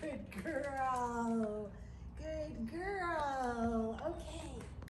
Good girl. Good